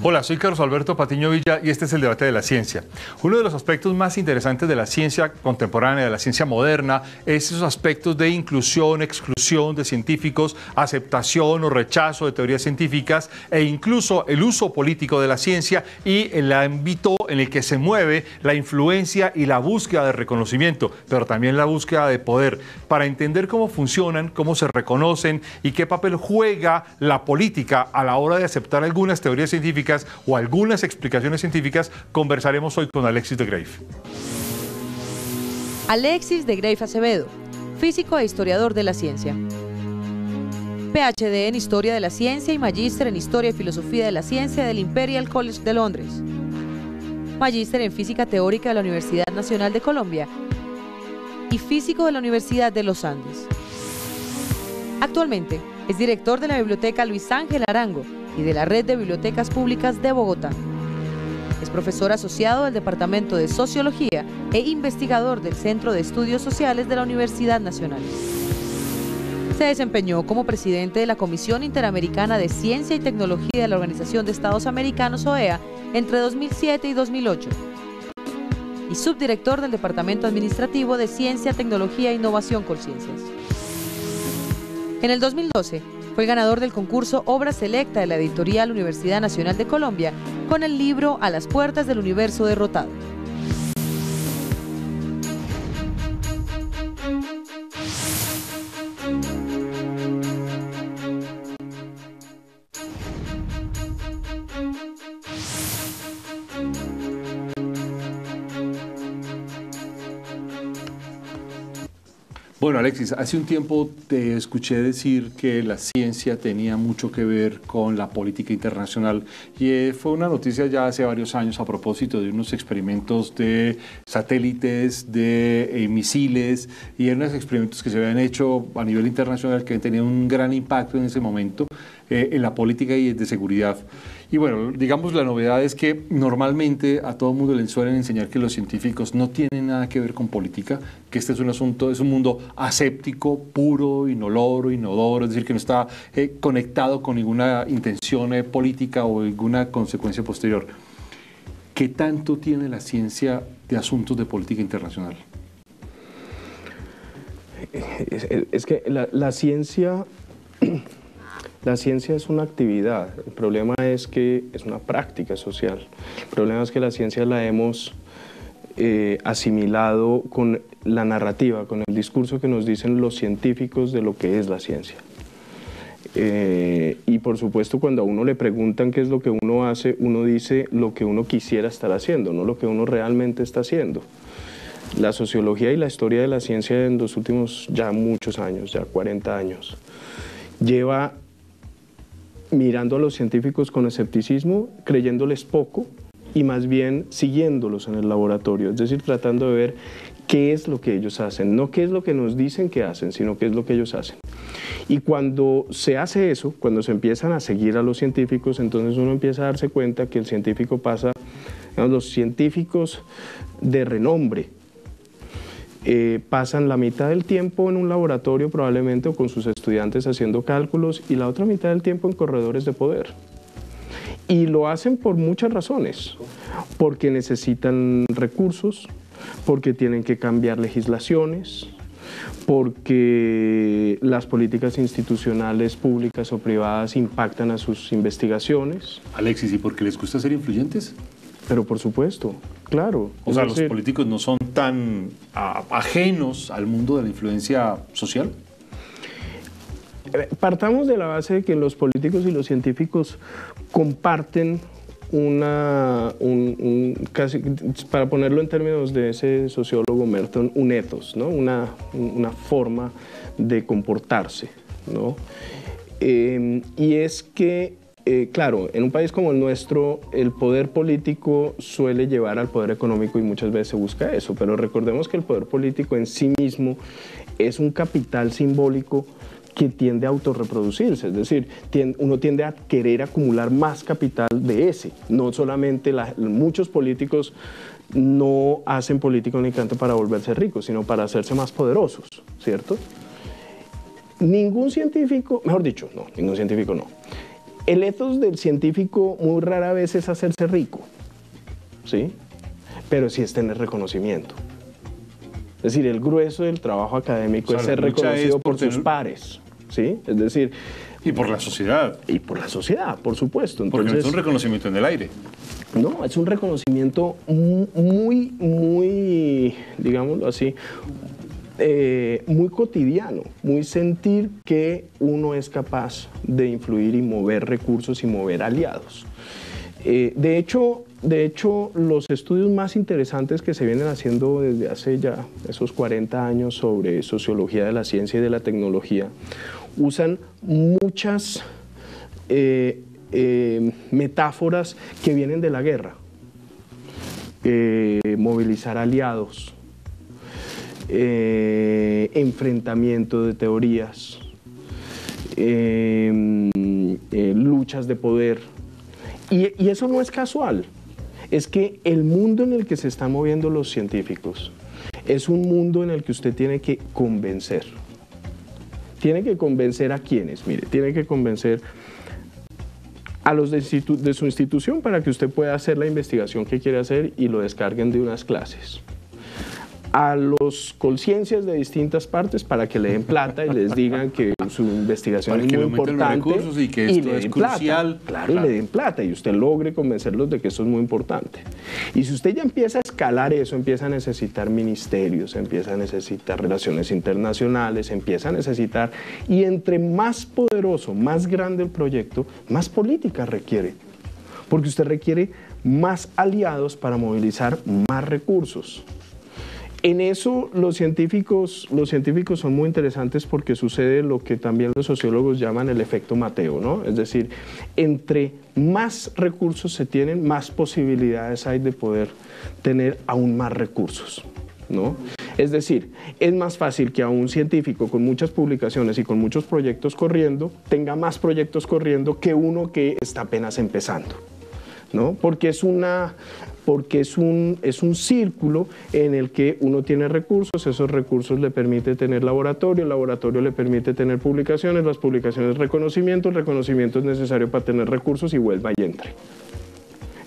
Hola, soy Carlos Alberto Patiño Villa y este es el debate de la ciencia. Uno de los aspectos más interesantes de la ciencia contemporánea, de la ciencia moderna, es esos aspectos de inclusión, exclusión de científicos, aceptación o rechazo de teorías científicas e incluso el uso político de la ciencia y el ámbito en el que se mueve la influencia y la búsqueda de reconocimiento, pero también la búsqueda de poder. Para entender cómo funcionan, cómo se reconocen y qué papel juega la política a la hora de aceptar algunas teorías científicas o algunas explicaciones científicas, conversaremos hoy con Alexis de Greiff. Alexis de Greiff Acevedo, físico e historiador de la ciencia. PhD en Historia de la Ciencia y magíster en Historia y Filosofía de la Ciencia del Imperial College de Londres. Magíster en Física Teórica de la Universidad Nacional de Colombia y físico de la Universidad de Los Andes. Actualmente es director de la Biblioteca Luis Ángel Arango y de la Red de Bibliotecas Públicas de Bogotá. Es profesor asociado del Departamento de Sociología e investigador del Centro de Estudios Sociales de la Universidad Nacional. Se desempeñó como presidente de la Comisión Interamericana de Ciencia y Tecnología de la Organización de Estados Americanos, OEA, entre 2007 y 2008, y subdirector del Departamento Administrativo de Ciencia, Tecnología e Innovación, Colciencias. En el 2012, fue ganador del concurso Obra Selecta de la editorial Universidad Nacional de Colombia con el libro A las Puertas del Universo Derrotado. Bueno, Alexis, hace un tiempo te escuché decir que la ciencia tenía mucho que ver con la política internacional y fue una noticia ya hace varios años a propósito de unos experimentos de satélites, de misiles y eran unos experimentos que se habían hecho a nivel internacional que tenían un gran impacto en ese momento en la política y de seguridad. Y bueno, digamos la novedad es que normalmente a todo mundo le suelen enseñar que los científicos no tienen nada que ver con política, que este es un asunto, es un mundo aséptico, puro, inoloro, inodoro, es decir, que no está conectado con ninguna intención política o ninguna consecuencia posterior. ¿Qué tanto tiene la ciencia de asuntos de política internacional? Es que la ciencia... La ciencia es una actividad, el problema es que es una práctica social. El problema es que la ciencia la hemos asimilado con la narrativa, con el discurso que nos dicen los científicos de lo que es la ciencia. Y por supuesto cuando a uno le preguntan qué es lo que uno hace, uno dice lo que uno quisiera estar haciendo, no lo que uno realmente está haciendo. La sociología y la historia de la ciencia en los últimos ya muchos años, ya 40 años, lleva mirando a los científicos con escepticismo, creyéndoles poco y más bien siguiéndolos en el laboratorio, es decir, tratando de ver qué es lo que ellos hacen, no qué es lo que nos dicen que hacen, sino qué es lo que ellos hacen. Y cuando se hace eso, cuando se empiezan a seguir a los científicos, entonces uno empieza a darse cuenta que el científico pasa, digamos, los científicos de renombre, pasan la mitad del tiempo en un laboratorio probablemente o con sus estudiantes haciendo cálculos y la otra mitad del tiempo en corredores de poder. Y lo hacen por muchas razones, porque necesitan recursos, porque tienen que cambiar legislaciones, porque las políticas institucionales públicas o privadas impactan a sus investigaciones. Alexis, ¿y por qué les gusta ser influyentes? Pero por supuesto, claro. O sea, ¿los políticos no son tan ajenos al mundo de la influencia social? Partamos de la base de que los políticos y los científicos comparten casi, para ponerlo en términos de ese sociólogo Merton, un ethos, ¿no? Una forma de comportarse, ¿no? Y es que claro, en un país como el nuestro, el poder político suele llevar al poder económico y muchas veces se busca eso, pero recordemos que el poder político en sí mismo es un capital simbólico que tiende a autorreproducirse, es decir, uno tiende a querer acumular más capital de ese. No solamente muchos políticos no hacen política únicamente para volverse ricos, sino para hacerse más poderosos, ¿cierto? Ningún científico, mejor dicho, no, ningún científico no. El ethos del científico muy rara vez es hacerse rico, ¿sí? Pero sí es tener reconocimiento. Es decir, el grueso del trabajo académico es ser reconocido por sus pares, ¿sí? Es decir... Y por la sociedad. Y por la sociedad, por supuesto. Entonces, porque no es un reconocimiento en el aire. No, es un reconocimiento muy, muy, digámoslo así, muy cotidiano, muy sentir que uno es capaz de influir y mover recursos y mover aliados. De hecho, los estudios más interesantes que se vienen haciendo desde hace ya esos 40 años sobre sociología de la ciencia y de la tecnología usan muchas metáforas que vienen de la guerra. Movilizar aliados, enfrentamiento de teorías, luchas de poder. Y eso no es casual. Es que el mundo en el que se están moviendo los científicos es un mundo en el que usted tiene que convencer. ¿Tiene que convencer a quiénes? Mire, tiene que convencer a los de su institución para que usted pueda hacer la investigación que quiere hacer y lo descarguen de unas clases. A los Colciencias de distintas partes para que le den plata y les digan que su investigación es muy importante y que esto es crucial. Claro, y le den plata y usted logre convencerlos de que esto es muy importante. Y si usted ya empieza a escalar eso, empieza a necesitar ministerios, empieza a necesitar relaciones internacionales, empieza a necesitar... Y entre más poderoso, más grande el proyecto, más política requiere. Porque usted requiere más aliados para movilizar más recursos. En eso los científicos son muy interesantes porque sucede lo que también los sociólogos llaman el efecto Mateo, ¿no? Es decir, entre más recursos se tienen, más posibilidades hay de poder tener aún más recursos, ¿no? Es decir, es más fácil que a un científico con muchas publicaciones y con muchos proyectos corriendo, tenga más proyectos corriendo que uno que está apenas empezando, ¿no? Porque es un círculo en el que uno tiene recursos, esos recursos le permite tener laboratorio, el laboratorio le permite tener publicaciones, las publicaciones reconocimiento, el reconocimiento es necesario para tener recursos y vuelva y entre.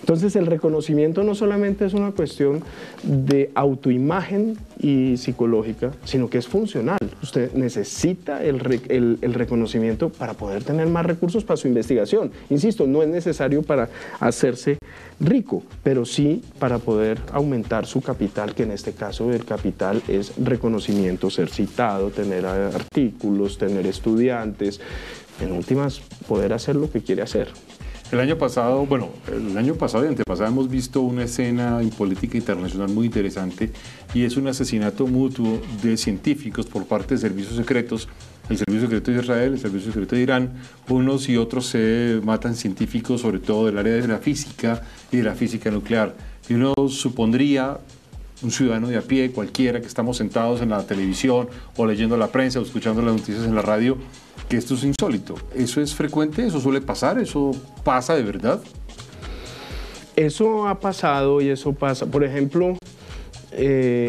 Entonces el reconocimiento no solamente es una cuestión de autoimagen y psicológica, sino que es funcional. Usted necesita el reconocimiento para poder tener más recursos para su investigación. Insisto, no es necesario para hacerse rico, pero sí para poder aumentar su capital, que en este caso el capital es reconocimiento, ser citado, tener artículos, tener estudiantes, en últimas poder hacer lo que quiere hacer. El año pasado y antepasado hemos visto una escena en política internacional muy interesante y es un asesinato mutuo de científicos por parte de servicios secretos, el servicio secreto de Israel, el servicio secreto de Irán, unos y otros se matan científicos sobre todo del área de la física y de la física nuclear. Y uno supondría, un ciudadano de a pie, cualquiera que estamos sentados en la televisión o leyendo la prensa o escuchando las noticias en la radio, que esto es insólito. ¿Eso es frecuente? ¿Eso suele pasar? ¿Eso pasa de verdad? Eso ha pasado y eso pasa. Por ejemplo, en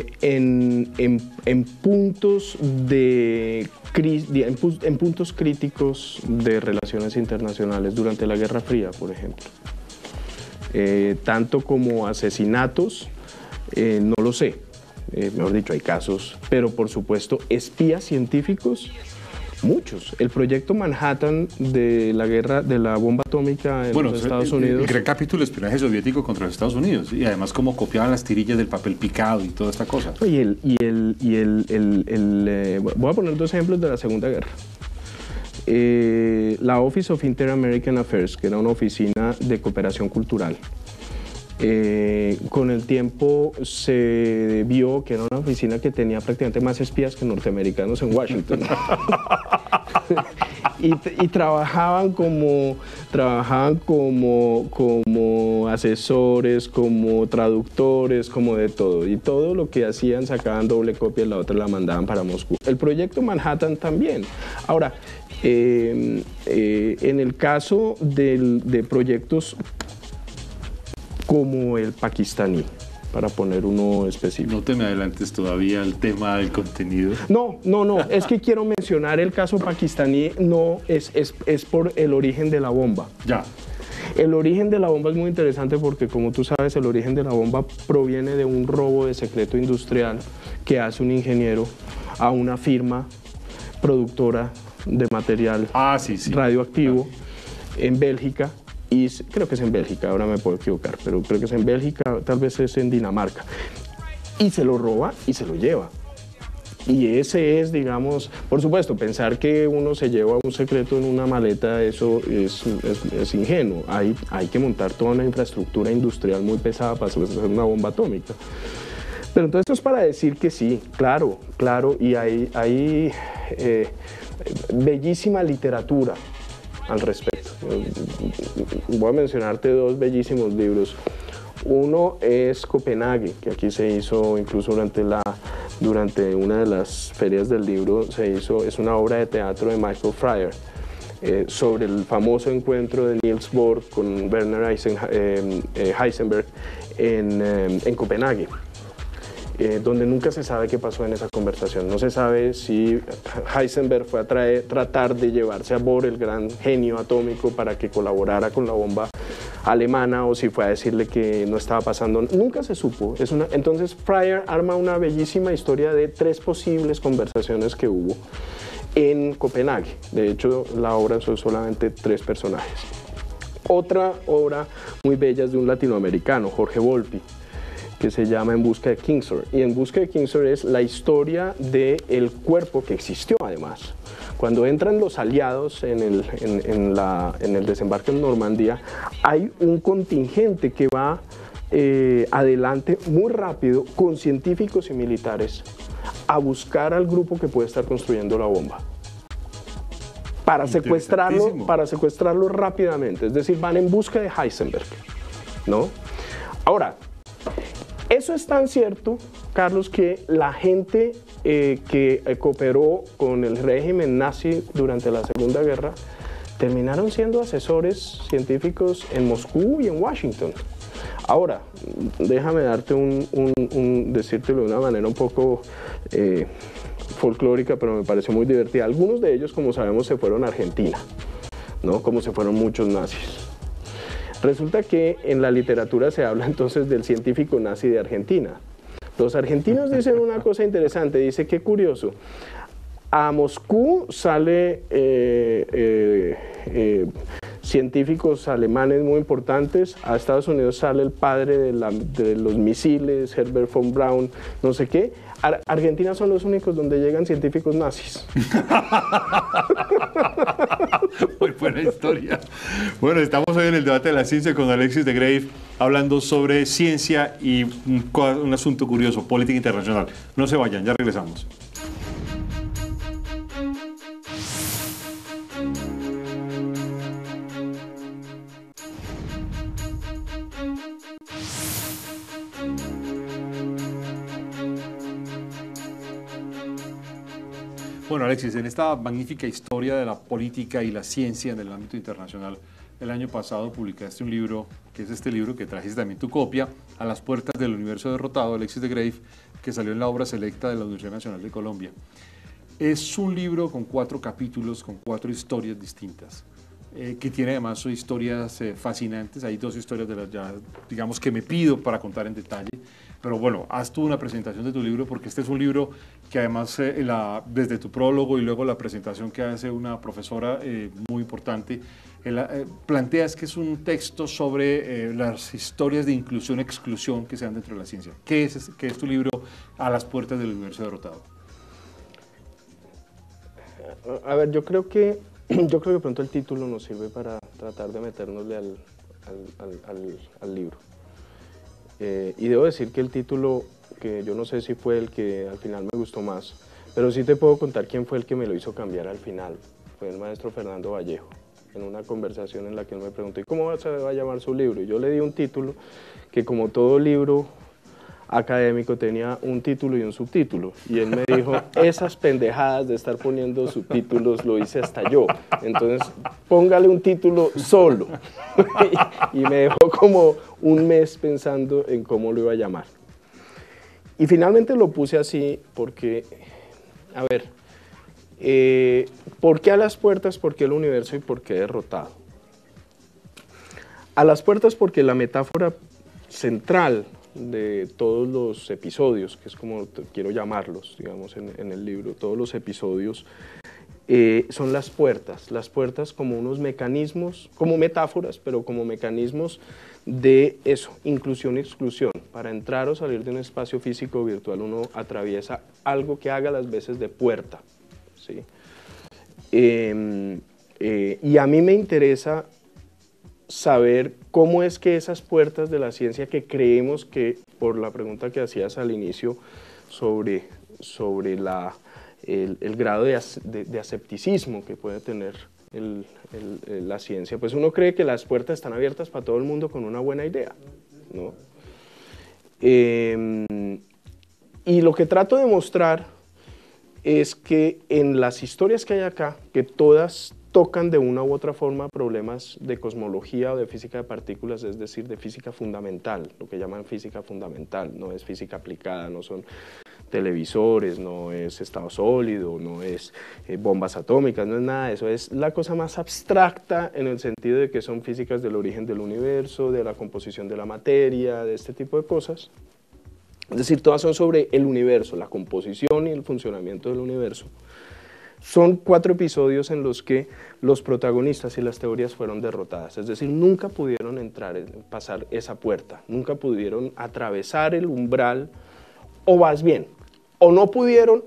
puntos críticos de relaciones internacionales durante la Guerra Fría, por ejemplo. Tanto como asesinatos, no lo sé. Mejor dicho, hay casos, pero por supuesto, espías científicos... Muchos. El proyecto Manhattan de la guerra de la bomba atómica en los Estados Unidos. El recapítulo del espionaje soviético contra los Estados Unidos y además cómo copiaban las tirillas del papel picado y toda esta cosa. Voy a poner dos ejemplos de la Segunda Guerra. La Office of Inter-American Affairs, que era una oficina de cooperación cultural. Con el tiempo se vio que era una oficina que tenía prácticamente más espías que norteamericanos en Washington. y trabajaban como asesores, como traductores, como de todo. Y todo lo que hacían sacaban doble copia y la otra la mandaban para Moscú. El proyecto Manhattan también. Ahora, En el caso de proyectos como el pakistaní, para poner uno específico. No te me adelantes todavía al tema del contenido. No, es que quiero mencionar el caso pakistaní, es por el origen de la bomba. Ya. El origen de la bomba es muy interesante porque, como tú sabes, el origen de la bomba proviene de un robo de secreto industrial que hace un ingeniero a una firma productora de material radioactivo en Bélgica. Y creo que es en Bélgica, ahora me puedo equivocar, pero creo que es en Bélgica, tal vez es en Dinamarca. Y se lo roba y se lo lleva. Y ese es, digamos, por supuesto, pensar que uno se lleva un secreto en una maleta, eso es ingenuo. Hay que montar toda una infraestructura industrial muy pesada para hacer una bomba atómica. Pero entonces esto es para decir que sí, claro, y hay bellísima literatura al respecto. Voy a mencionarte dos bellísimos libros. Uno es Copenhague, que aquí se hizo incluso durante una de las ferias del libro, es una obra de teatro de Michael Fryer sobre el famoso encuentro de Niels Bohr con Werner Heisenberg en Copenhague, donde nunca se sabe qué pasó en esa conversación. No se sabe si Heisenberg fue a tratar de llevarse a Bohr, el gran genio atómico, para que colaborara con la bomba alemana, o si fue a decirle que no estaba pasando. Nunca se supo. Entonces Fryer arma una bellísima historia de tres posibles conversaciones que hubo en Copenhague. De hecho, la obra son solamente tres personajes. Otra obra muy bella es de un latinoamericano, Jorge Volpi, que se llama En Busca de Kingsor. Y En Busca de Kingsor es la historia del cuerpo que existió, además. Cuando entran los aliados en el desembarque en Normandía, hay un contingente que va adelante muy rápido con científicos y militares a buscar al grupo que puede estar construyendo la bomba, para secuestrarlo rápidamente. Es decir, van en busca de Heisenberg, ¿no? Ahora, eso es tan cierto, Carlos, que la gente que cooperó con el régimen nazi durante la Segunda Guerra terminaron siendo asesores científicos en Moscú y en Washington. Ahora, déjame darte decírtelo de una manera un poco folclórica, pero me parece muy divertida. Algunos de ellos, como sabemos, se fueron a Argentina, ¿no? Como se fueron muchos nazis. Resulta que en la literatura se habla entonces del científico nazi de Argentina. Los argentinos dicen una cosa interesante, dice que curioso. A Moscú sale científicos alemanes muy importantes, a Estados Unidos sale el padre de los misiles, Herbert von Braun, no sé qué. Argentina son los únicos donde llegan científicos nazis. Muy buena historia. Bueno, estamos hoy en el debate de la ciencia con Alexis de Greiff, hablando sobre ciencia y un asunto curioso, política internacional. No se vayan, ya regresamos. Bueno, Alexis, en esta magnífica historia de la política y la ciencia en el ámbito internacional, el año pasado publicaste un libro, que es este libro que trajiste también tu copia, A las Puertas del Universo Derrotado, Alexis de Greiff, que salió en la obra selecta de la Universidad Nacional de Colombia. Es un libro con 4 capítulos, con 4 historias distintas, que tiene además historias fascinantes. Hay 2 historias de las ya, digamos, que me pido para contar en detalle. Pero bueno, haz tú una presentación de tu libro, porque este es un libro que además desde tu prólogo y luego la presentación que hace una profesora muy importante, planteas que es un texto sobre las historias de inclusión-exclusión que se dan dentro de la ciencia. ¿Qué es tu libro A las Puertas del Universo Derrotado? A ver, yo creo que pronto el título nos sirve para tratar de meternosle al libro. Y debo decir que el título, que yo no sé si fue el que al final me gustó más, pero sí te puedo contar quién fue el que me lo hizo cambiar al final. Fue el maestro Fernando Vallejo, en una conversación en la que él me preguntó, ¿y cómo se va a llamar su libro? Y yo le di un título que, como todo libro académico tenía un título y un subtítulo, y él me dijo, esas pendejadas de estar poniendo subtítulos lo hice hasta yo, entonces póngale un título solo. Y me dejó como un mes pensando en cómo lo iba a llamar. Y finalmente lo puse así porque, a ver, ¿por qué a las puertas? ¿Por qué el universo? ¿Y por qué derrotado? A las puertas porque la metáfora central de todos los episodios, que es como quiero llamarlos, digamos, en el libro, todos los episodios, son las puertas. Las puertas como unos mecanismos, como metáforas, pero como mecanismos de eso, inclusión y exclusión. Para entrar o salir de un espacio físico virtual uno atraviesa algo que haga las veces de puerta, ¿sí? Y a mí me interesa saber cómo es que esas puertas de la ciencia que creemos que, por la pregunta que hacías al inicio sobre el grado de asepticismo que puede tener la ciencia, pues uno cree que las puertas están abiertas para todo el mundo con una buena idea, ¿no? Y lo que trato de mostrar es que en las historias que hay acá, que todas tocan de una u otra forma problemas de cosmología o de física de partículas, es decir, de física fundamental, lo que llaman física fundamental, no es física aplicada, no son televisores, no es estado sólido, no es bombas atómicas, no es nada de eso, es la cosa más abstracta en el sentido de que son físicas del origen del universo, de la composición de la materia, de este tipo de cosas. Es decir, todas son sobre el universo, la composición y el funcionamiento del universo. Son 4 episodios en los que los protagonistas y las teorías fueron derrotadas, es decir, nunca pudieron pasar esa puerta, nunca pudieron atravesar el umbral, o más bien, o no pudieron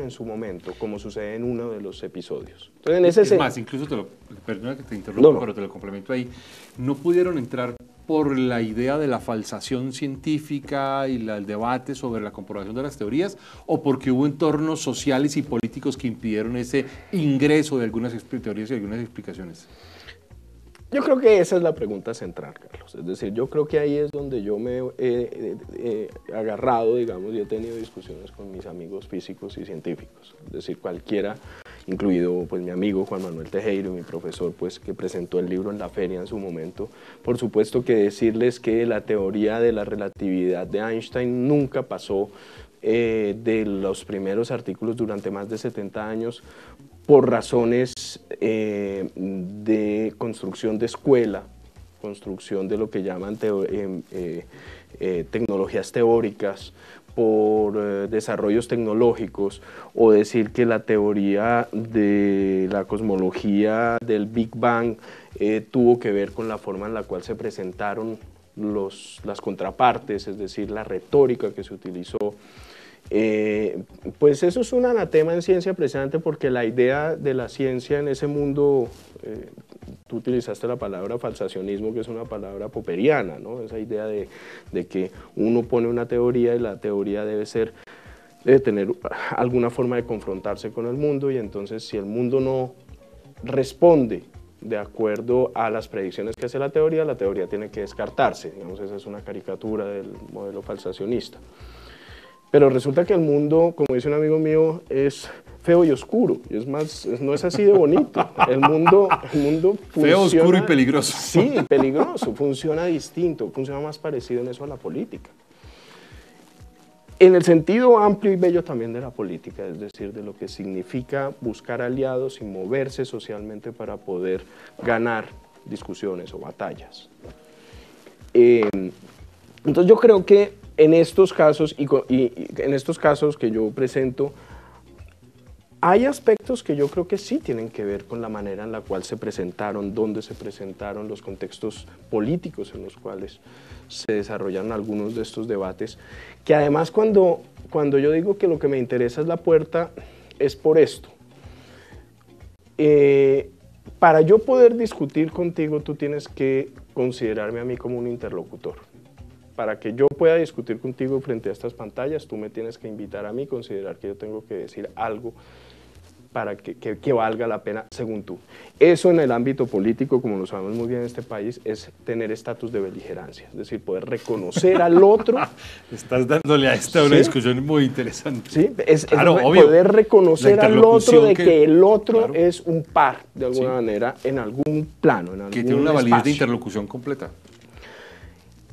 en su momento, como sucede en uno de los episodios. Entonces, en ese es más, incluso perdona que te interrumpa, pero te lo complemento ahí, no pudieron entrar por la idea de la falsación científica y el debate sobre la comprobación de las teorías, o porque hubo entornos sociales y políticos que impidieron ese ingreso de algunas teorías y algunas explicaciones. Yo creo que esa es la pregunta central, Carlos. Es decir, yo creo que ahí es donde yo me he agarrado, digamos, y he tenido discusiones con mis amigos físicos y científicos. Es decir, cualquiera, incluido pues mi amigo Juan Manuel Tejeiro, mi profesor, pues que presentó el libro en la feria en su momento. Por supuesto que decirles que la teoría de la relatividad de Einstein nunca pasó de los primeros artículos durante más de 70 años por razones de construcción de escuela, construcción de lo que llaman tecnologías teóricas, por desarrollos tecnológicos, o decir que la teoría de la cosmología del Big Bang tuvo que ver con la forma en la cual se presentaron las contrapartes, es decir, la retórica que se utilizó. Pues eso es un anatema en ciencia, precisamente porque la idea de la ciencia en ese mundo, tú utilizaste la palabra falsacionismo, que es una palabra popperiana, ¿no? Esa idea de que uno pone una teoría y la teoría debe tener alguna forma de confrontarse con el mundo, y entonces si el mundo no responde de acuerdo a las predicciones que hace la teoría tiene que descartarse. Digamos, esa es una caricatura del modelo falsacionista. Pero resulta que el mundo, como dice un amigo mío, es feo y oscuro, y es más, no es así de bonito. El mundo funciona, feo, oscuro y peligroso. Sí, peligroso, funciona distinto, funciona más parecido en eso a la política. En el sentido amplio y bello también de la política, es decir, de lo que significa buscar aliados y moverse socialmente para poder ganar discusiones o batallas. Entonces yo creo que en estos casos, en estos casos que yo presento, hay aspectos que yo creo que sí tienen que ver con la manera en la cual se presentaron, dónde se presentaron, los contextos políticos en los cuales se desarrollaron algunos de estos debates, que además cuando yo digo que lo que me interesa es la puerta, es por esto. Para yo poder discutir contigo, tú tienes que considerarme a mí como un interlocutor. Para que yo pueda discutir contigo frente a estas pantallas, tú me tienes que invitar a mí, considerar que yo tengo que decir algo para que valga la pena, según tú. Eso en el ámbito político, como lo sabemos muy bien en este país, es tener estatus de beligerancia, es decir, poder reconocer al otro. Estás dándole a esta una discusión muy interesante. Sí, es obvio, poder reconocer al otro de que el otro es un par, de alguna manera, en algún plano, en algún que tiene una validez espacio de interlocución completa.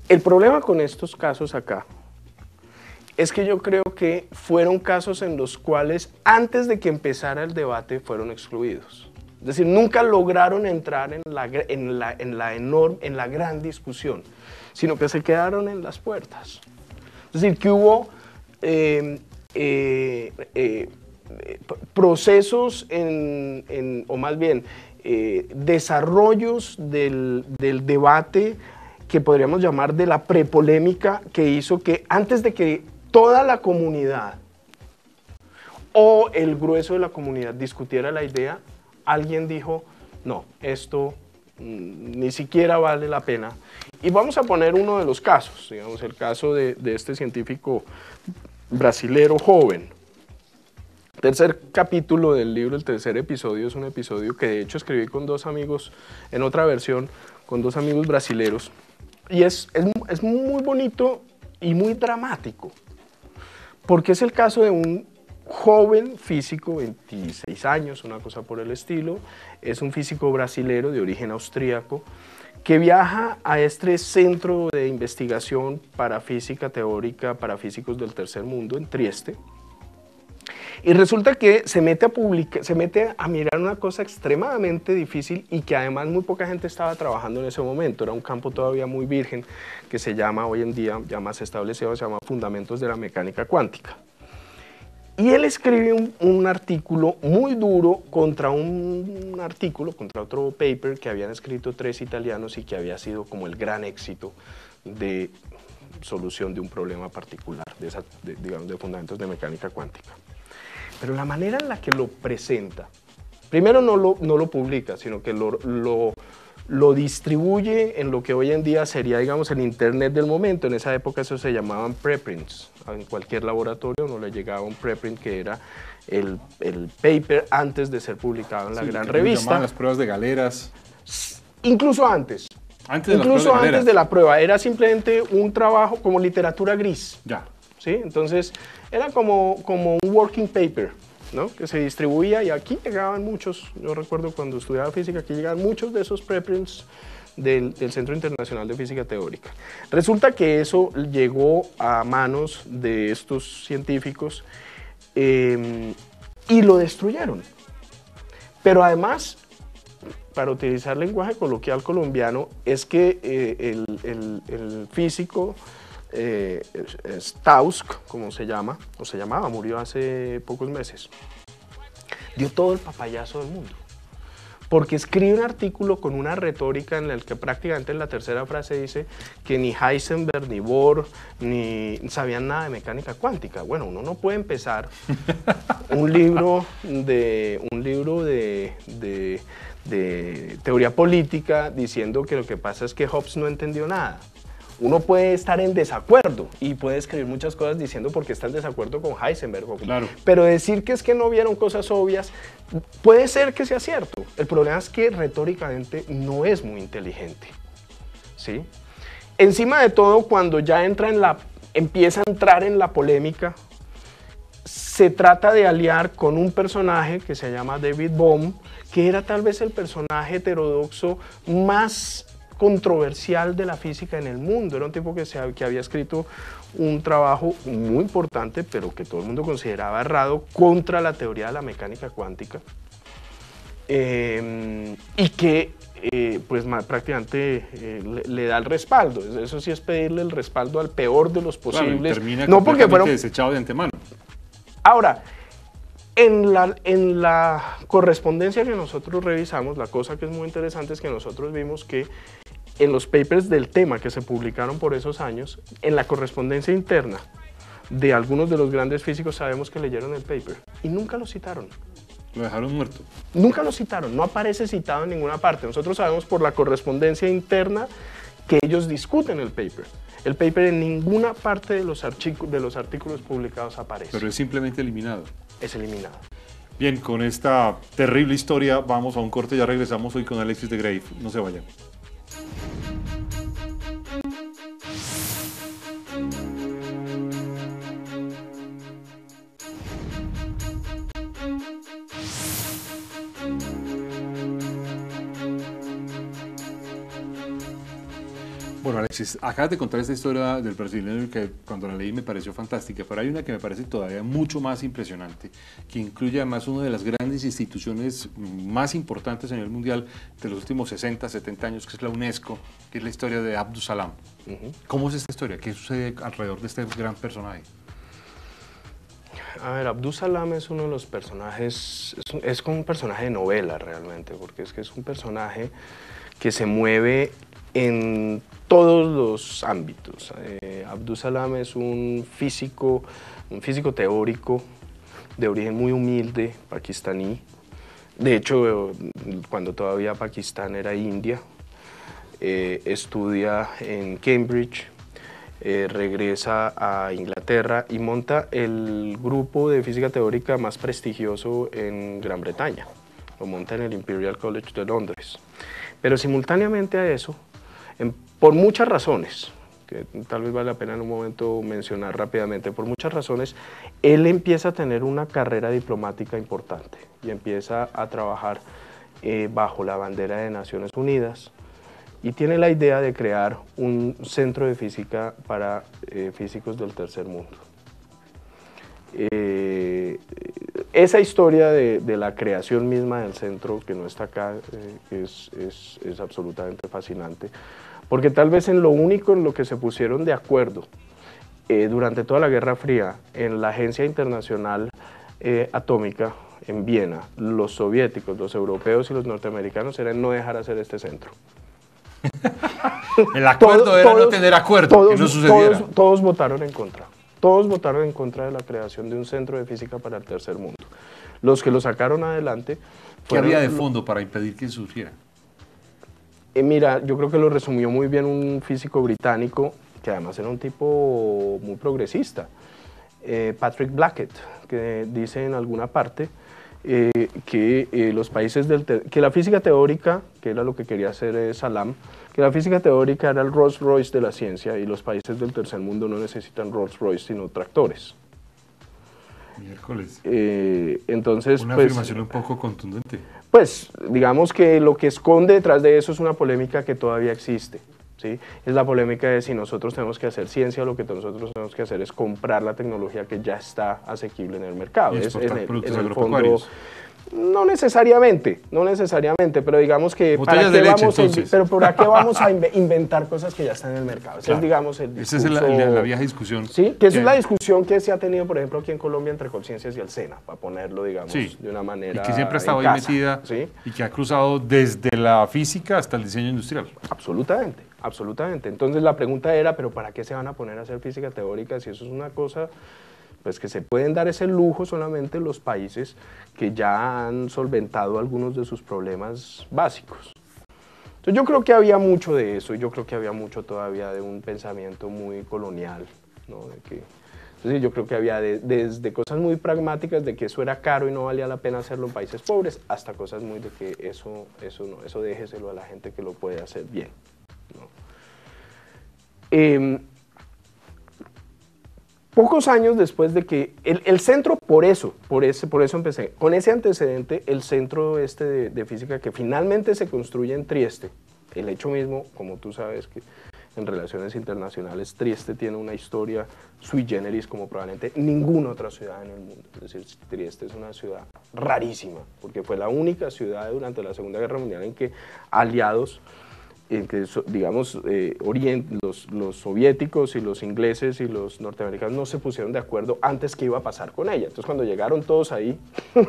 El problema con estos casos acá es que yo creo que fueron casos en los cuales antes de que empezara el debate fueron excluidos. Es decir, nunca lograron entrar en la gran discusión, sino que se quedaron en las puertas. Es decir, que hubo procesos desarrollos del debate que podríamos llamar de la prepolémica, que hizo que antes de que toda la comunidad o el grueso de la comunidad discutiera la idea, alguien dijo, no, esto ni siquiera vale la pena. Y vamos a poner uno de los casos, digamos, el caso de este científico brasilero joven. Tercer capítulo del libro, el tercer episodio, es un episodio que de hecho escribí con dos amigos, en otra versión, con dos amigos brasileros. Y es muy bonito y muy dramático, porque es el caso de un joven físico, 26 años, una cosa por el estilo, es un físico brasilero de origen austríaco, que viaja a este centro de investigación para física teórica, para físicos del tercer mundo, en Trieste, y resulta que se mete a mirar una cosa extremadamente difícil y que además muy poca gente estaba trabajando en ese momento. Era un campo todavía muy virgen que se llama hoy en día, ya más establecido, se llama Fundamentos de la Mecánica Cuántica. Y él escribe un artículo muy duro contra contra otro paper que habían escrito tres italianos y que había sido como el gran éxito de solución de un problema particular, de Fundamentos de Mecánica Cuántica. Pero la manera en la que lo presenta, primero no lo publica, sino que lo distribuye en lo que hoy en día sería, digamos, el internet del momento. En esa época eso se llamaban preprints. En cualquier laboratorio uno le llegaba un preprint que era el paper antes de ser publicado en la gran revista. Se llamaban las pruebas de galeras. Incluso antes. Antes de la prueba. Era simplemente un trabajo como literatura gris. Ya. ¿Sí? Entonces era como un working paper, ¿no? Que se distribuía, y aquí llegaban muchos. Yo recuerdo cuando estudiaba física, aquí llegaban muchos de esos preprints del Centro Internacional de Física Teórica. Resulta que eso llegó a manos de estos científicos y lo destruyeron. Pero además, para utilizar lenguaje coloquial colombiano, es que el físico Stausk, como se llama, o se llamaba, murió hace pocos meses, dio todo el papayazo del mundo, porque escribe un artículo con una retórica en la que prácticamente en la tercera frase dice que ni Heisenberg, ni Bohr, ni sabían nada de mecánica cuántica. Bueno, uno no puede empezar un libro de teoría política diciendo que lo que pasa es que Hobbes no entendió nada. Uno puede estar en desacuerdo y puede escribir muchas cosas diciendo por qué está en desacuerdo con Heisenberg. Claro. Pero decir que es que no vieron cosas obvias, puede ser que sea cierto. El problema es que retóricamente no es muy inteligente, ¿sí? Encima de todo, cuando ya empieza a entrar en la polémica, se trata de aliar con un personaje que se llama David Bohm, que era tal vez el personaje heterodoxo más controversial de la física en el mundo. Era un tipo que había escrito un trabajo muy importante, pero que todo el mundo consideraba errado, contra la teoría de la mecánica cuántica, y que pues prácticamente le da el respaldo. Eso sí es pedirle el respaldo al peor de los posibles. Claro, no porque fueron desechados de antemano. Ahora, en la correspondencia que nosotros revisamos, la cosa que es muy interesante es que nosotros vimos que en los papers del tema que se publicaron por esos años, en la correspondencia interna de algunos de los grandes físicos, sabemos que leyeron el paper y nunca lo citaron. Lo dejaron muerto. Nunca lo citaron, no aparece citado en ninguna parte. Nosotros sabemos por la correspondencia interna que ellos discuten el paper. El paper en ninguna parte de los artículos publicados aparece. Pero es simplemente eliminado. Es eliminado. Bien, con esta terrible historia vamos a un corte, ya regresamos hoy con Alexis de Greiff. No se vayan. Bueno, Alexis, acabas de contar esta historia del brasileño que cuando la leí me pareció fantástica, pero hay una que me parece todavía mucho más impresionante, que incluye además una de las grandes instituciones más importantes a nivel mundial de los últimos 60, 70 años, que es la UNESCO, que es la historia de Abdus Salam. ¿Cómo es esta historia? ¿Qué sucede alrededor de este gran personaje? A ver, Abdus Salam es uno de los personajes, es como un personaje de novela realmente, porque es que es un personaje que se mueve en todos los ámbitos. Abdus Salam es un físico teórico de origen muy humilde, pakistaní. De hecho, cuando todavía Pakistán era India, estudia en Cambridge, regresa a Inglaterra y monta el grupo de física teórica más prestigioso en Gran Bretaña. Lo monta en el Imperial College de Londres. Pero simultáneamente a eso, por muchas razones, que tal vez vale la pena en un momento mencionar rápidamente, por muchas razones, él empieza a tener una carrera diplomática importante y empieza a trabajar bajo la bandera de Naciones Unidas y tiene la idea de crear un centro de física para físicos del tercer mundo. Esa historia de la creación misma del centro, que no está acá, es absolutamente fascinante, porque tal vez en lo único en lo que se pusieron de acuerdo durante toda la Guerra Fría, en la Agencia Internacional Atómica en Viena, los soviéticos, los europeos y los norteamericanos, era no dejar hacer este centro. El acuerdo no tener acuerdo, que no sucediera. Todos votaron en contra. Todos votaron en contra de la creación de un centro de física para el tercer mundo. Los que lo sacaron adelante... ¿Qué había de fondo para impedir que surgiera? Mira, yo creo que lo resumió muy bien un físico británico, que además era un tipo muy progresista, Patrick Blackett, que dice en alguna parte que la física teórica, que era lo que quería hacer Salam, que la física teórica era el Rolls Royce de la ciencia y los países del tercer mundo no necesitan Rolls Royce sino tractores. Miércoles. Entonces, una afirmación un poco contundente. Pues digamos que lo que esconde detrás de eso es una polémica que todavía existe, ¿sí? Es la polémica de si nosotros tenemos que hacer ciencia o lo que nosotros tenemos que hacer es comprar la tecnología que ya está asequible en el mercado. Es en el fondo. No necesariamente, pero digamos que ¿para qué vamos a inventar cosas que ya están en el mercado? Ese claro. Es, digamos, el discurso, esa es la vieja discusión. Sí, que esa es la discusión que se ha tenido, por ejemplo, aquí en Colombia entre Colciencias y el SENA, para ponerlo, digamos, sí, de una manera. Y que siempre ha estado ahí metida, ¿sí? Y que ha cruzado desde la física hasta el diseño industrial. Absolutamente, absolutamente. Entonces la pregunta era, ¿pero para qué se van a poner a hacer física teórica si eso es una cosa... pues que se pueden dar ese lujo solamente los países que ya han solventado algunos de sus problemas básicos? Entonces yo creo que había mucho de eso, yo creo que había mucho todavía de un pensamiento muy colonial, ¿no? Entonces yo creo que había desde cosas muy pragmáticas de que eso era caro y no valía la pena hacerlo en países pobres, hasta cosas muy de que eso déjeselo a la gente que lo puede hacer bien, ¿no? Pocos años después de que el centro, por eso empecé, con ese antecedente, el centro de física que finalmente se construye en Trieste, el hecho mismo, como tú sabes, que en relaciones internacionales Trieste tiene una historia sui generis como probablemente ninguna otra ciudad en el mundo. Es decir, Trieste es una ciudad rarísima, porque fue la única ciudad durante la Segunda Guerra Mundial en que aliados... digamos, los soviéticos y los ingleses y los norteamericanos no se pusieron de acuerdo antes que iba a pasar con ella. Entonces, cuando llegaron todos ahí, no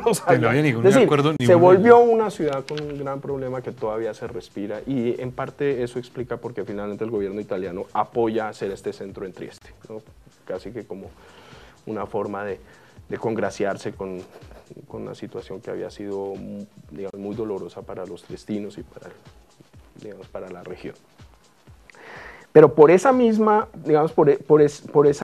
había ningún acuerdo. Se volvió una ciudad con un gran problema que todavía se respira, y en parte eso explica por qué finalmente el gobierno italiano apoya hacer este centro en Trieste, ¿no? Casi que como una forma de congraciarse con una situación que había sido, digamos, muy dolorosa para los triestinos y para la región. Pero por esa misma, digamos, por ese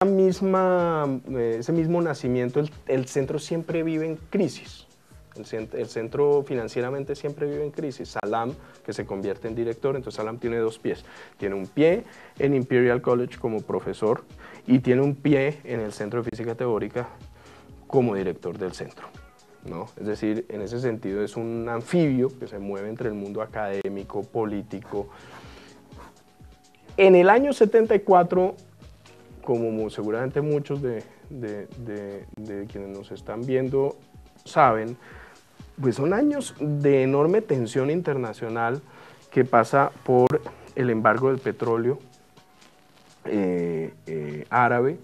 mismo nacimiento, el centro siempre vive en crisis, El centro financieramente siempre vive en crisis. Salam, que se convierte en director, entonces Salam tiene dos pies. Tiene un pie en Imperial College como profesor y tiene un pie en el Centro de Física Teórica como director del centro, ¿no? Es decir, en ese sentido es un anfibio que se mueve entre el mundo académico, político. En el año 74, como seguramente muchos de quienes nos están viendo saben, pues son años de enorme tensión internacional que pasa por el embargo del petróleo árabe.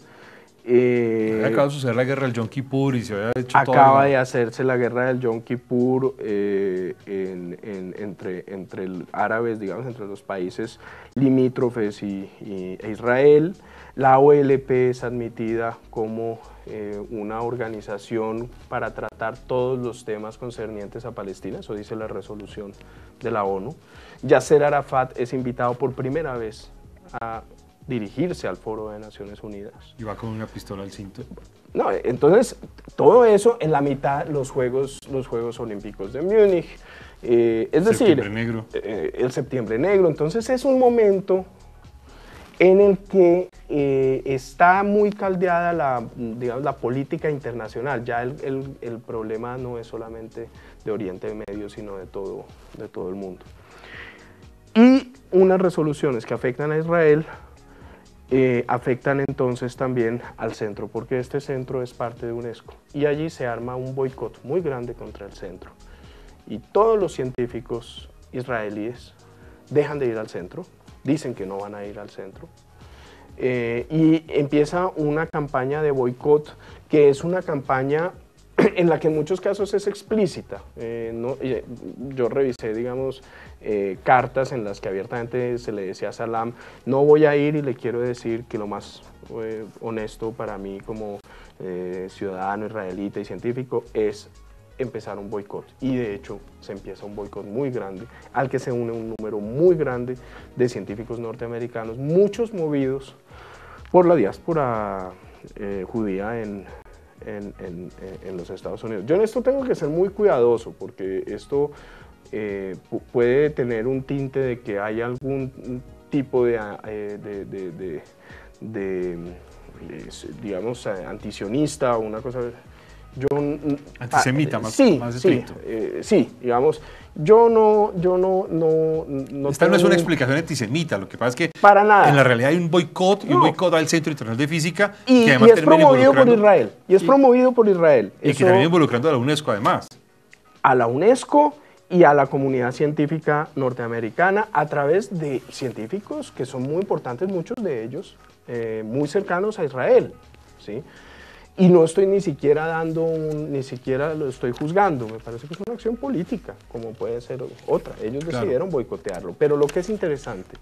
Acaba de suceder la guerra del Yom Kippur y se había hecho de hacerse la guerra del Yom Kippur entre árabes, digamos, entre los países limítrofes e Israel. La OLP es admitida como una organización para tratar todos los temas concernientes a Palestina, eso dice la resolución de la ONU. Yasser Arafat es invitado por primera vez a dirigirse al Foro de Naciones Unidas. ¿Y va con una pistola al cinto? No, entonces, todo eso en la mitad, los Juegos Olímpicos de Múnich, es decir, Septiembre Negro. El Septiembre Negro. Entonces es un momento en el que está muy caldeada la política internacional. Ya el problema no es solamente de Oriente Medio, sino de todo el mundo. Y unas resoluciones que afectan a Israel afectan entonces también al centro, porque este centro es parte de UNESCO y allí se arma un boicot muy grande contra el centro y todos los científicos israelíes dejan de ir al centro, dicen que no van a ir al centro y empieza una campaña de boicot que es una campaña en la que en muchos casos es explícita. Yo revisé, digamos, cartas en las que abiertamente se le decía a Salam, no voy a ir y le quiero decir que lo más honesto para mí como ciudadano israelita y científico es empezar un boicot. Y de hecho se empieza un boicot muy grande, al que se une un número muy grande de científicos norteamericanos, muchos movidos por la diáspora judía en los Estados Unidos. Yo en esto tengo que ser muy cuidadoso porque esto puede tener un tinte de que hay algún tipo digamos, antisionista o una cosa. Antisemita, más estricto. Sí, digamos, yo no esta no es una explicación antisemita, lo que pasa es que para nada. En la realidad hay un boicot, y un boicot al Centro Internacional de Física que además termina involucrando por Israel, promovido por Israel. Y que termina involucrando a la UNESCO además. A la UNESCO y a la comunidad científica norteamericana a través de científicos que son muy importantes, muchos de ellos, muy cercanos a Israel, ¿sí? Y no estoy ni siquiera lo estoy juzgando, me parece que es una acción política, como puede ser otra. Ellos decidieron boicotearlo, pero lo que es interesante,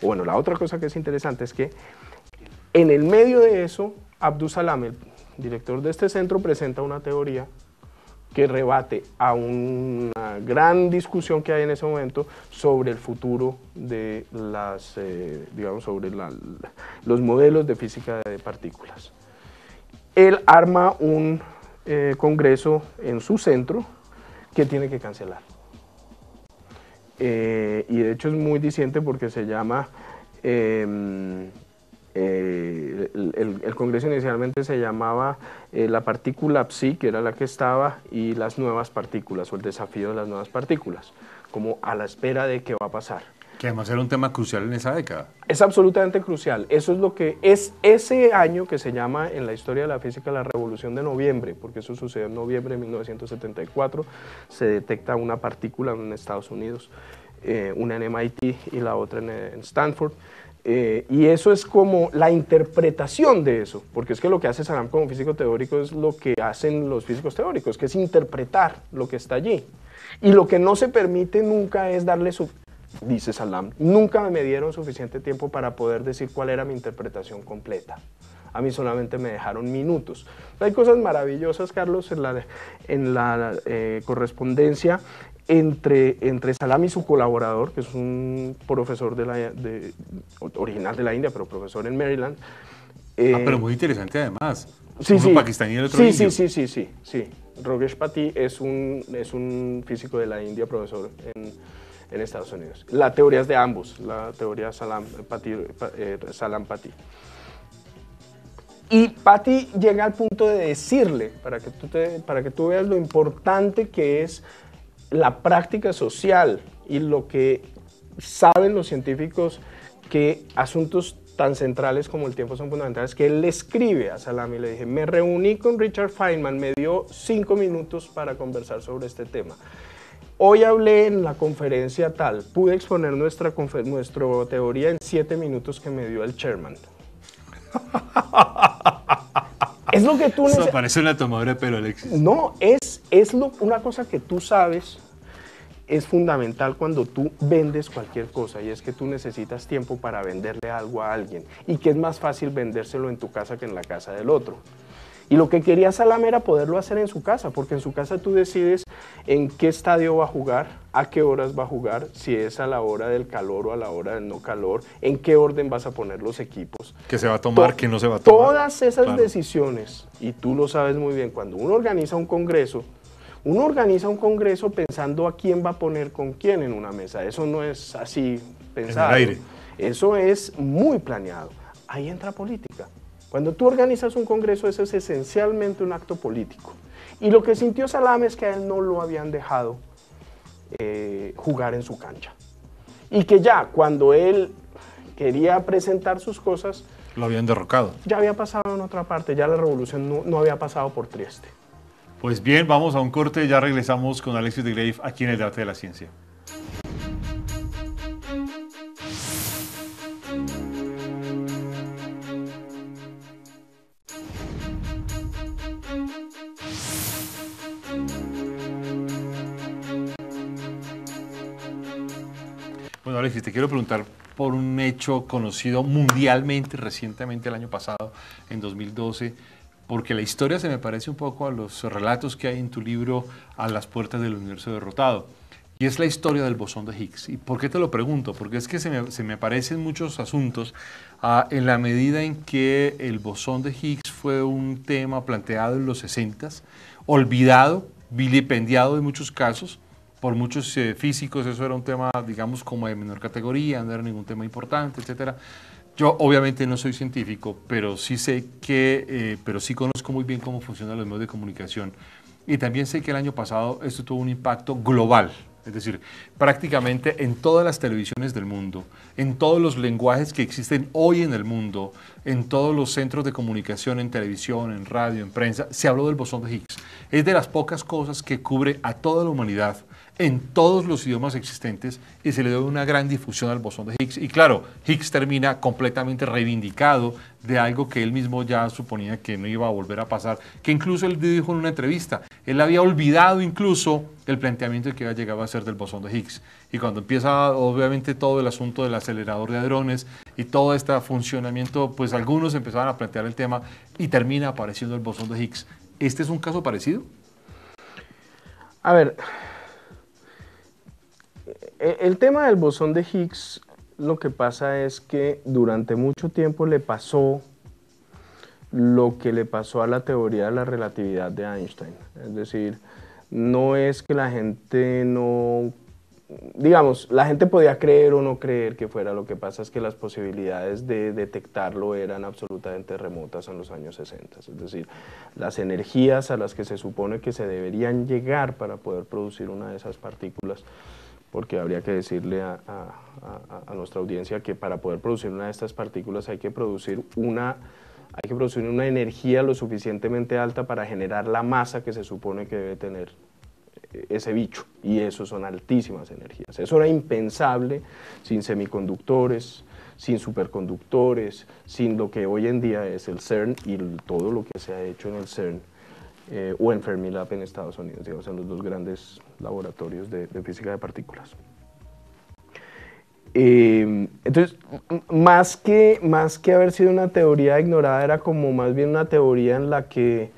bueno, la otra cosa que es interesante es que en el medio de eso, Abdus Salam, el director de este centro, presenta una teoría que rebate a una gran discusión que hay en ese momento sobre el futuro de las, digamos, sobre los modelos de física de partículas. Él arma un congreso en su centro que tiene que cancelar. Y de hecho es muy disidente porque se llama, el congreso inicialmente se llamaba la partícula psi, que era la que estaba, y las nuevas partículas, o el desafío de las nuevas partículas, como a la espera de qué va a pasar. Que además era un tema crucial en esa década. Es absolutamente crucial. Eso es lo que es ese año que se llama en la historia de la física la Revolución de Noviembre, porque eso sucedió en noviembre de 1974. Se detecta una partícula en Estados Unidos, una en MIT y la otra en Stanford. Y eso es como la interpretación de eso, porque es que lo que hace Salam como físico teórico es lo que hacen los físicos teóricos, que es interpretar lo que está allí. Y lo que no se permite nunca es darle su... Dice Salam, nunca me dieron suficiente tiempo para poder decir cuál era mi interpretación completa. A mí solamente me dejaron minutos. Hay cosas maravillosas, Carlos, en la correspondencia entre Salam y su colaborador, que es un profesor original de la India, pero profesor en Maryland. Pero muy interesante además. Sí, uno pakistaní y el otro indio. Sí. Jogesh Pati es un físico de la India, profesor en Estados Unidos. La teoría es de ambos, la teoría Salam-Pati. Y Pati llega al punto de decirle, para que tú veas lo importante que es la práctica social y lo que saben los científicos, que asuntos tan centrales como el tiempo son fundamentales, que él le escribe a Salam y le dice: me reuní con Richard Feynman, me dio 5 minutos para conversar sobre este tema. Hoy hablé en la conferencia tal, pude exponer nuestra teoría en 7 minutos que me dio el chairman. Es lo que tú necesitas. Eso parece una tomadura de pelo, Alexis. No, una cosa que tú sabes es fundamental cuando tú vendes cualquier cosa, y es que tú necesitas tiempo para venderle algo a alguien, y que es más fácil vendérselo en tu casa que en la casa del otro. Y lo que quería Salam era poderlo hacer en su casa, porque en su casa tú decides en qué estadio va a jugar, a qué horas va a jugar, si es a la hora del calor o a la hora del no calor, en qué orden vas a poner los equipos. ¿Qué se va a tomar, qué no se va a tomar? Todas esas decisiones, y tú lo sabes muy bien, cuando uno organiza un congreso, pensando a quién va a poner con quién en una mesa. Eso no es así pensado. En el aire. Eso es muy planeado. Ahí entra política. Cuando tú organizas un congreso, eso es esencialmente un acto político. Y lo que sintió Salam es que a él no lo habían dejado jugar en su cancha. Y que ya cuando él quería presentar sus cosas... lo habían derrocado. Ya había pasado en otra parte, ya la revolución no había pasado por Trieste. Pues bien, vamos a un corte, ya regresamos con Alexis de Greiff aquí en el Debate de la Ciencia. Alexis, te quiero preguntar por un hecho conocido mundialmente recientemente el año pasado, en 2012, porque la historia se me parece un poco a los relatos que hay en tu libro A las Puertas del Universo Derrotado, y es la historia del bosón de Higgs. ¿Y por qué te lo pregunto? Porque es que se me parecen muchos asuntos en la medida en que el bosón de Higgs fue un tema planteado en los 60s, olvidado, vilipendiado en muchos casos. Por muchos físicos eso era un tema, digamos, como de menor categoría, no era ningún tema importante, etc. Yo obviamente no soy científico, pero sí sé que, pero sí conozco muy bien cómo funcionan los medios de comunicación. Y también sé que el año pasado esto tuvo un impacto global, es decir, prácticamente en todas las televisiones del mundo, en todos los lenguajes que existen hoy en el mundo, en todos los centros de comunicación, en televisión, en radio, en prensa, se habló del bosón de Higgs. Es de las pocas cosas que cubre a toda la humanidad, en todos los idiomas existentes, y se le dio una gran difusión al bosón de Higgs. Y claro, Higgs termina completamente reivindicado de algo que él mismo ya suponía que no iba a volver a pasar, que incluso él dijo en una entrevista, él había olvidado incluso el planteamiento que había llegado a ser del bosón de Higgs. Y cuando empieza obviamente todo el asunto del acelerador de hadrones y todo este funcionamiento, pues algunos empezaban a plantear el tema y termina apareciendo el bosón de Higgs. ¿Este es un caso parecido? A ver... el tema del bosón de Higgs, lo que pasa es que durante mucho tiempo le pasó lo que le pasó a la teoría de la relatividad de Einstein. Es decir, no es que la gente no... digamos, la gente podía creer o no creer que fuera, lo que pasa es que las posibilidades de detectarlo eran absolutamente remotas en los años 60. Es decir, las energías a las que se supone que se deberían llegar para poder producir una de esas partículas, porque habría que decirle a nuestra audiencia que para poder producir una de estas partículas hay que producir una energía lo suficientemente alta para generar la masa que se supone que debe tener ese bicho, y eso son altísimas energías. Eso era impensable sin semiconductores, sin superconductores, sin lo que hoy en día es el CERN y todo lo que se ha hecho en el CERN. O en Fermilab en Estados Unidos, digamos, en los dos grandes laboratorios de física de partículas. Entonces, más que haber sido una teoría ignorada, era como más bien una teoría en la que,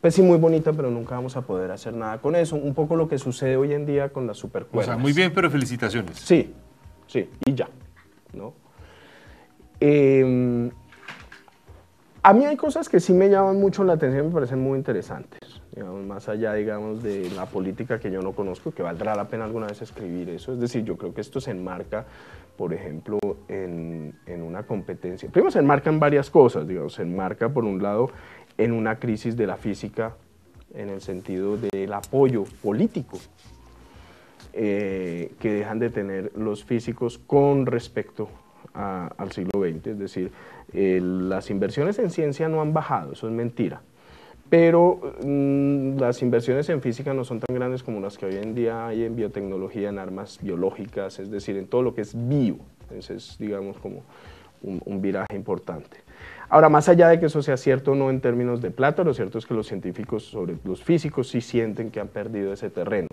pues sí, muy bonita, pero nunca vamos a poder hacer nada con eso. Un poco lo que sucede hoy en día con las supercuerdas. O sea, muy bien, pero felicitaciones. Sí, sí, y ya, ¿no? A mí hay cosas que sí me llaman mucho la atención, me parecen muy interesantes. digamos, más allá, digamos, de la política que yo no conozco, que valdrá la pena alguna vez escribir eso. Es decir, yo creo que esto se enmarca, por ejemplo, en una competencia. Primero se enmarca en varias cosas, digamos, se enmarca, por un lado, en una crisis de la física, en el sentido del apoyo político que dejan de tener los físicos con respecto al siglo XX. Es decir, las inversiones en ciencia no han bajado, eso es mentira, pero las inversiones en física no son tan grandes como las que hoy en día hay en biotecnología, en armas biológicas, es decir, en todo lo que es bio. Entonces, digamos, como un viraje importante. Ahora, más allá de que eso sea cierto o no en términos de plata, lo cierto es que los científicos, sobre los físicos, sí sienten que han perdido ese terreno.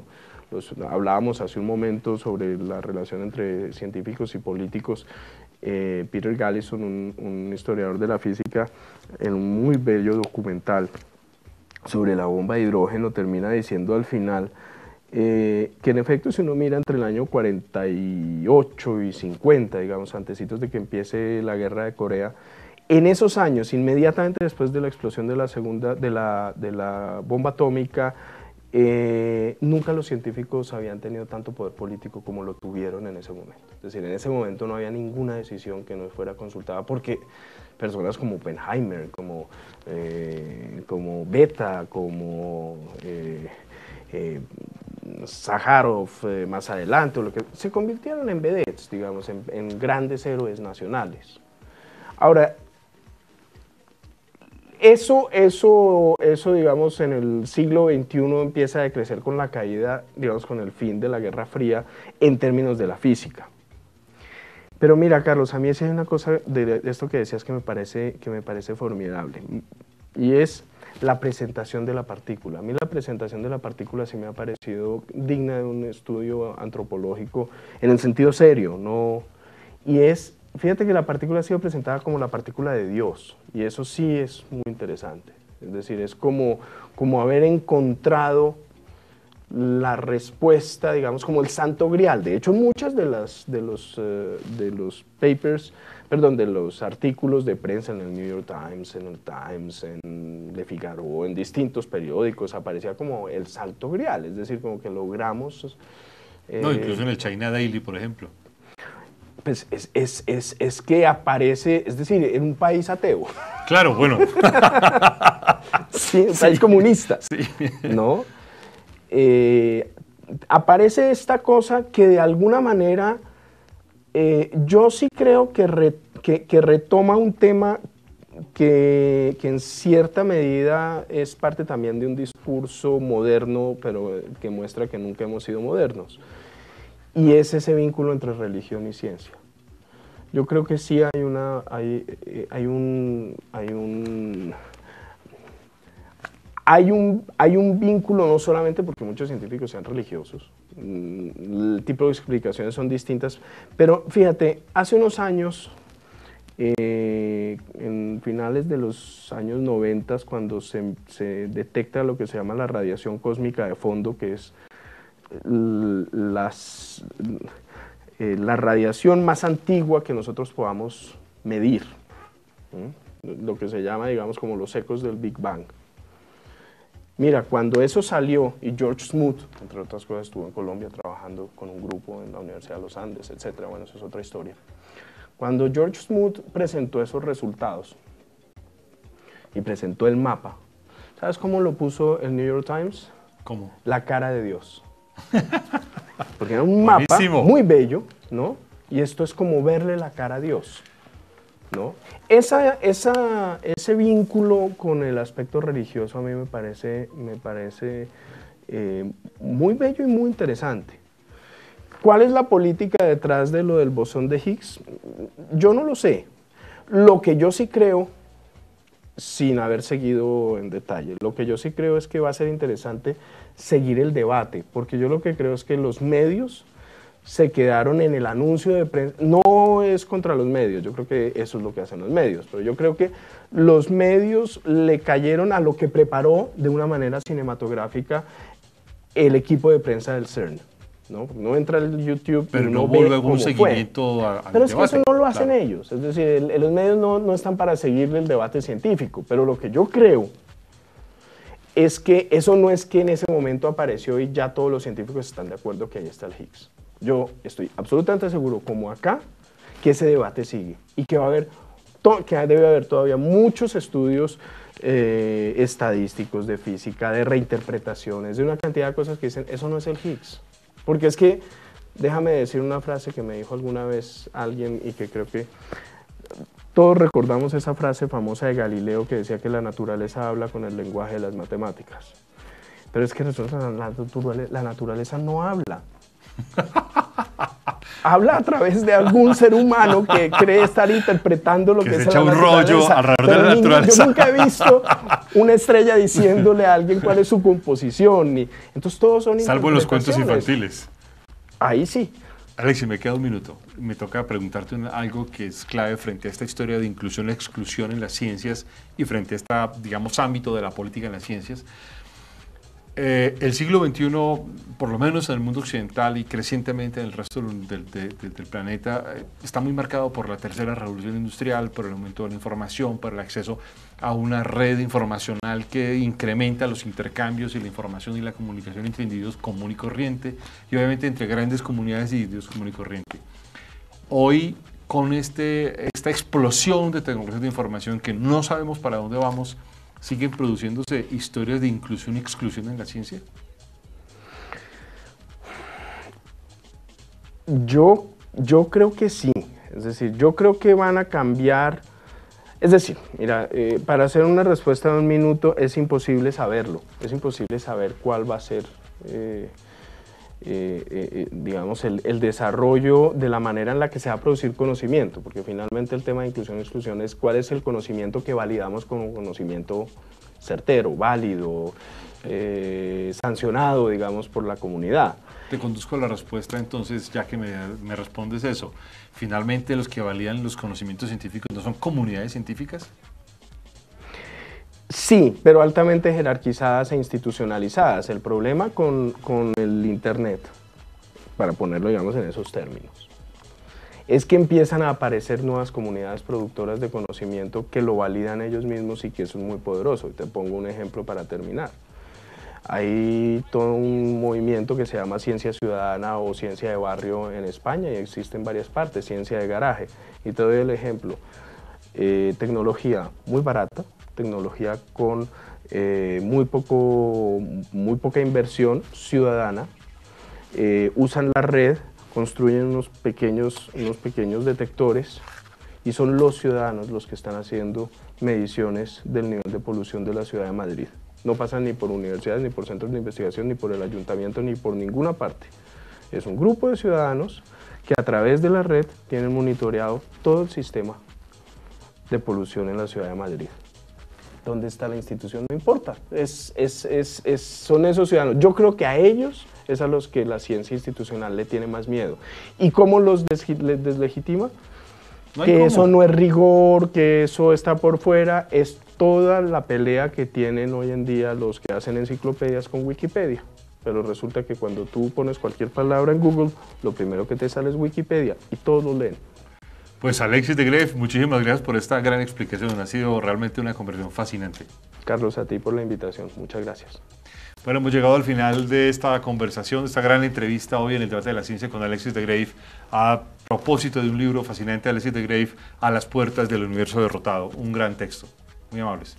Hablábamos hace un momento sobre la relación entre científicos y políticos. Peter Gallison, un historiador de la física, en un muy bello documental sobre la bomba de hidrógeno, termina diciendo al final que en efecto, si uno mira entre el año 48 y 50, digamos, antecitos de que empiece la guerra de Corea, en esos años, inmediatamente después de la explosión de la segunda bomba atómica, nunca los científicos habían tenido tanto poder político como lo tuvieron en ese momento. Es decir, en ese momento no había ninguna decisión que no fuera consultada, porque personas como Oppenheimer, como Beta, como Sájarov más adelante, se convirtieron en vedettes, digamos, en grandes héroes nacionales. Ahora, eso, digamos, en el siglo XXI empieza a decrecer con la caída, digamos, con el fin de la Guerra Fría en términos de la física. Pero mira, Carlos, a mí esa es una cosa de esto que decías que me parece formidable, y es la presentación de la partícula. A mí la presentación de la partícula sí me ha parecido digna de un estudio antropológico en el sentido serio, ¿no? Y es... Fíjate que la partícula ha sido presentada como la partícula de Dios, y eso sí es muy interesante. Es decir, es como haber encontrado la respuesta, digamos, como el santo grial. De hecho, muchas de los papers, perdón, de los artículos de prensa en el New York Times, en Le Figaro, en distintos periódicos, aparecía como el santo grial. Es decir, como que logramos... No, incluso en el China Daily, por ejemplo. Pues es que aparece, es decir, en un país ateo. Claro, bueno. Sí, un país comunista, sí. ¿No? Aparece esta cosa que de alguna manera yo sí creo que retoma un tema que en cierta medida es parte también de un discurso moderno, pero que muestra que nunca hemos sido modernos. Y es ese vínculo entre religión y ciencia. Yo creo que sí hay un vínculo, no solamente porque muchos científicos sean religiosos, el tipo de explicaciones son distintas, pero fíjate, hace unos años, en finales de los años 90, cuando se detecta lo que se llama la radiación cósmica de fondo, que es la radiación más antigua que nosotros podamos medir, lo que se llama, digamos, como los ecos del Big Bang. Mira, cuando eso salió, y George Smoot, entre otras cosas, estuvo en Colombia trabajando con un grupo en la Universidad de Los Andes, etcétera, bueno, eso es otra historia. Cuando George Smoot presentó esos resultados y presentó el mapa, ¿sabes cómo lo puso el New York Times? ¿Cómo? La cara de Dios. Porque era un mapa buenísimo, muy bello, ¿no? Y esto es como verle la cara a Dios, ¿no? Ese vínculo con el aspecto religioso a mí me parece muy bello y muy interesante. ¿Cuál es la política detrás de lo del bosón de Higgs? Yo no lo sé. Lo que yo sí creo, sin haber seguido en detalle, lo que yo sí creo es que va a ser interesante seguir el debate, porque yo lo que creo es que los medios se quedaron en el anuncio de prensa. No es contra los medios, yo creo que eso es lo que hacen los medios, pero yo creo que los medios le cayeron a lo que preparó de una manera cinematográfica el equipo de prensa del CERN, ¿no? No entra el YouTube, pero no hubo luego un seguimiento al debate. Pero es que eso no lo hacen ellos, es decir, los medios no están para seguirle el debate científico, pero lo que yo creo es que eso no es que en ese momento apareció y ya todos los científicos están de acuerdo que ahí está el Higgs. Yo estoy absolutamente seguro, como acá, que ese debate sigue y que va a haber, que debe haber todavía muchos estudios estadísticos de física, de reinterpretaciones, de una cantidad de cosas que dicen, eso no es el Higgs. Porque es que, déjame decir una frase que me dijo alguna vez alguien y que creo que todos recordamos esa frase famosa de Galileo que decía que la naturaleza habla con el lenguaje de las matemáticas. Pero es que nosotros, la naturaleza no habla. Habla a través de algún ser humano que cree estar interpretando lo que es la naturaleza. Yo nunca he visto una estrella diciéndole a alguien cuál es su composición. Entonces todos son interpretaciones. Salvo los cuentos infantiles. Ahí sí. Alexis, me queda un minuto. Me toca preguntarte algo que es clave frente a esta historia de inclusión y exclusión en las ciencias y frente a este, digamos, ámbito de la política en las ciencias. El siglo XXI, por lo menos en el mundo occidental y crecientemente en el resto del planeta, está muy marcado por la tercera revolución industrial, por el aumento de la información, por el acceso a una red informacional que incrementa los intercambios y la información y la comunicación entre individuos común y corriente, y obviamente entre grandes comunidades y individuos común y corriente. Hoy, con esta explosión de tecnologías de información que no sabemos para dónde vamos, ¿siguen produciéndose historias de inclusión y exclusión en la ciencia? Yo creo que sí. Es decir, yo creo que van a cambiar. Es decir, mira, para hacer una respuesta en un minuto es imposible saberlo. Es imposible saber cuál va a ser, digamos, el desarrollo de la manera en la que se va a producir conocimiento, porque finalmente el tema de inclusión y exclusión es cuál es el conocimiento que validamos como conocimiento certero, válido, sancionado, digamos, por la comunidad. Te conduzco a la respuesta, entonces, ya que me respondes eso. ¿Finalmente los que validan los conocimientos científicos no son comunidades científicas? Sí, pero altamente jerarquizadas e institucionalizadas. El problema con el Internet, para ponerlo, digamos, en esos términos, es que empiezan a aparecer nuevas comunidades productoras de conocimiento que lo validan ellos mismos y que eso es muy poderoso. Y te pongo un ejemplo para terminar. Hay todo un movimiento que se llama ciencia ciudadana o ciencia de barrio en España y existe en varias partes, ciencia de garaje. Y te doy el ejemplo. Tecnología muy barata, tecnología con muy poca inversión ciudadana, usan la red, construyen unos pequeños detectores y son los ciudadanos los que están haciendo mediciones del nivel de polución de la ciudad de Madrid. No pasan ni por universidades, ni por centros de investigación, ni por el ayuntamiento, ni por ninguna parte. Es un grupo de ciudadanos que a través de la red tienen monitoreado todo el sistema de polución en la ciudad de Madrid. ¿Dónde está la institución? No importa, son esos ciudadanos. Yo creo que a ellos es a los que la ciencia institucional le tiene más miedo. ¿Y cómo los deslegitima? No, que cómo. Eso no es rigor, que eso está por fuera, es toda la pelea que tienen hoy en día los que hacen enciclopedias con Wikipedia. Pero resulta que cuando tú pones cualquier palabra en Google, lo primero que te sale es Wikipedia y todos lo leen. Pues Alexis de Greiff, muchísimas gracias por esta gran explicación. Ha sido realmente una conversación fascinante. Carlos, a ti por la invitación. Muchas gracias. Bueno, hemos llegado al final de esta conversación, de esta gran entrevista hoy en el Debate de la Ciencia con Alexis de Greiff, a propósito de un libro fascinante, Alexis de Greiff, A las Puertas del Universo Derrotado. Un gran texto. Muy amables.